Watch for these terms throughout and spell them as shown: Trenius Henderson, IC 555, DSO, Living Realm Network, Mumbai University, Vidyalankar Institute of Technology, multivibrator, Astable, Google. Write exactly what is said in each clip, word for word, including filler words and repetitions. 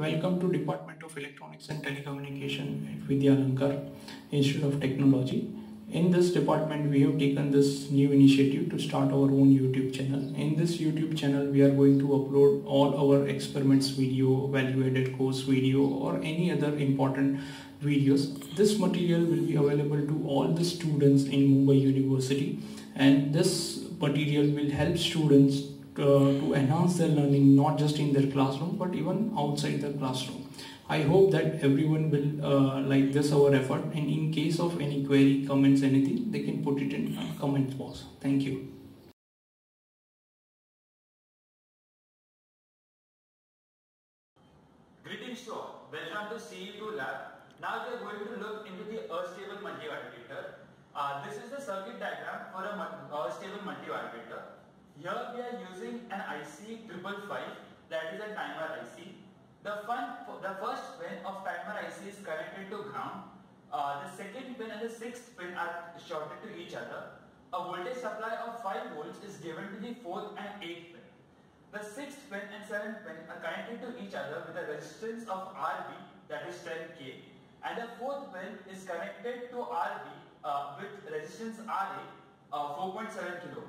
Welcome to Department of Electronics and Telecommunication at Vidyalankar Institute of Technology. In this department, we have taken this new initiative to start our own YouTube channel. In this YouTube channel, we are going to upload all our experiments video, value-added course video, or any other important videos. This material will be available to all the students in Mumbai University, and this material will help students Uh, to enhance their learning, not just in their classroom but even outside the classroom. I hope that everyone will uh, like this our effort, and in case of any query, comments, anything, they can put it in comment box. Thank you. Greetings to all. Welcome to C E two lab. Now we are going to look into the earth stable multivibrator. Uh, this is the circuit diagram for a earth stable multivibrator. Here we are using an I C five five five, that is a timer I C. The, fun, the first pin of timer I C is connected to ground. Uh, the second pin and the sixth pin are shorted to each other. A voltage supply of five volts is given to the fourth and eighth pin. The sixth pin and seventh pin are connected to each other with a resistance of R B, that is ten K. And the fourth pin is connected to R B uh, with resistance R A, uh, four point seven kilo.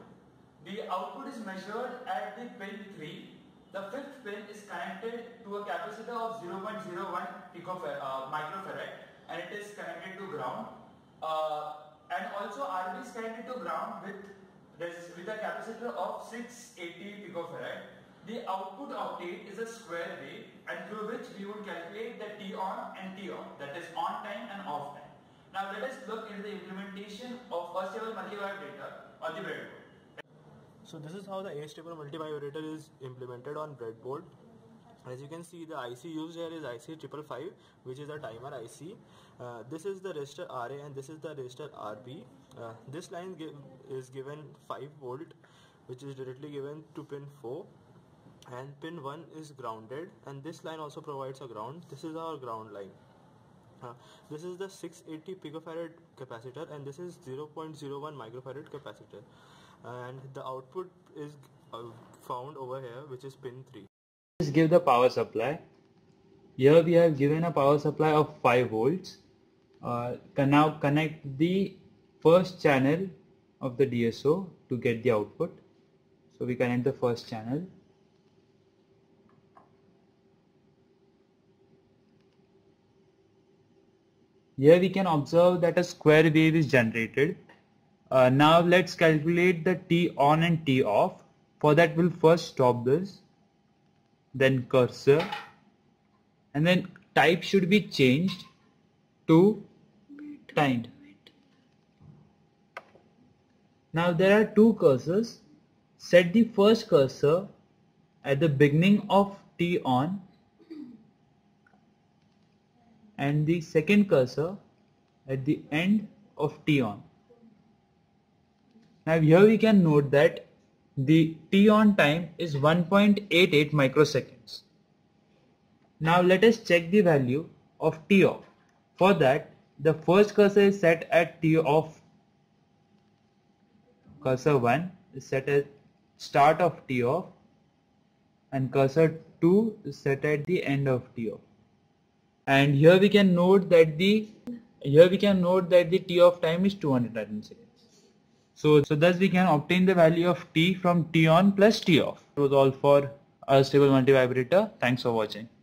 The output is measured at the pin three. The fifth pin is connected to a capacitor of zero point zero one microfarad, and it is connected to ground. Uh, and also R B is connected to ground with, with a capacitor of six hundred eighty picofarad. The output obtained is a square wave, and through which we would calculate the T on and T off, that is on time and off time. Now let us look into the implementation of earth stable multivibrator on the breadboard. So this is how the earth stable multivibrator is implemented on breadboard. As you can see, the I C used here is I C five five five, which is a timer I C. Uh, this is the resistor R A and this is the resistor R B. Uh, this line give, is given five volt, which is directly given to pin four, and pin one is grounded, and this line also provides a ground. This is our ground line. Uh, this is the six hundred eighty picofarad capacitor, and this is zero point zero one microfarad capacitor. And the output is found over here, which is pin three. Let's give the power supply. Here we have given a power supply of five volts. Uh, can now connect the first channel of the D S O to get the output. So we connect the first channel. Here we can observe that a square wave is generated. Uh, now let's calculate the T on and T off. For that, we'll first stop this, then cursor, and then type should be changed to timed. Now there are two cursors. Set the first cursor at the beginning of T on and the second cursor at the end of T on. Now here we can note that the T on time is one point eight eight microseconds. Now let us check the value of T off. For that, the first cursor is set at T off. Cursor one is set at start of T off, and cursor two is set at the end of T off. And here we can note that the here we can note that the T off time is two hundred seconds. So, so thus we can obtain the value of T from T on plus T off. It was all for earth stable multivibrator. Thanks for watching.